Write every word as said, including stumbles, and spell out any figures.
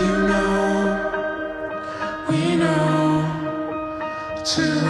You know, we know too.